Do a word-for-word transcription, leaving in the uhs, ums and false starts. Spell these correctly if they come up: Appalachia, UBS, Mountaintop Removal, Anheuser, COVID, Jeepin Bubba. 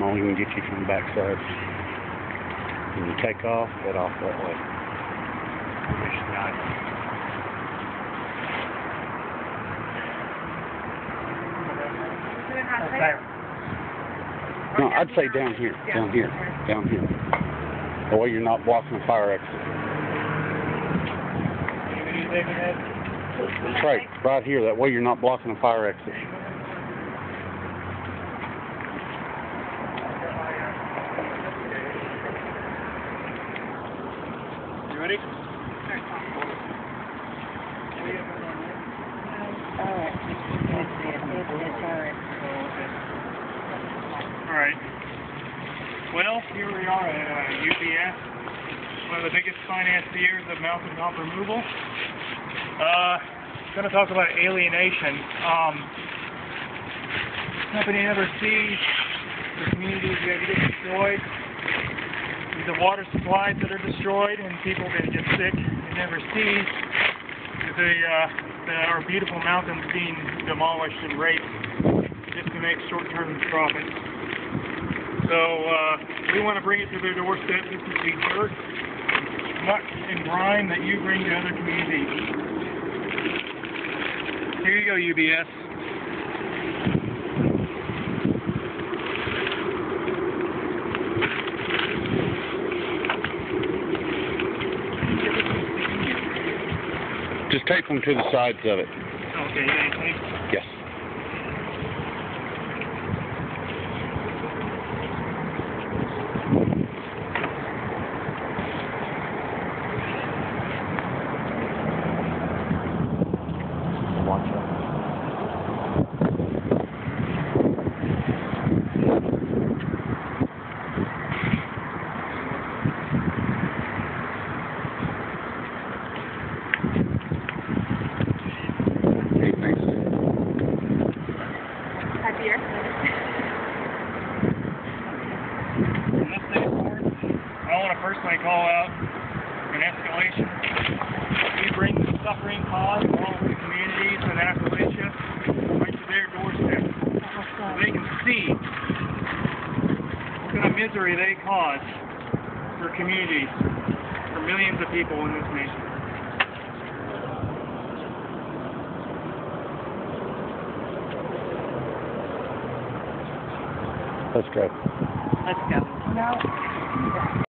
come on, we can get you from the backside. When you take off, head off that way. It's nice. No, I'd say down here, down here, down here. That way you're not blocking the fire exit. That's right, right here. That way you're not blocking the fire exit. You ready? All right. Alright. Well, here we are at uh, U B S, one of the biggest financiers of mountaintop removal. Uh, going to talk about alienation. Um, company never sees the communities that get destroyed, the water supplies that are destroyed, and people that get sick. It never sees the, uh, the, our beautiful mountains being demolished and raped just to make short-term profits. So uh, we want to bring it to their doorstep. This is the dirt, muck, and grime that you bring to other communities. Here you go, U B S. Just tape them to the sides of it. Okay, thank you. Yes. Personally call out an escalation. We bring the suffering caused of all the communities in Appalachia right to their doorstep. So they can see what kind of misery they cause for communities, for millions of people in this nation. Let's go. Let's go. No.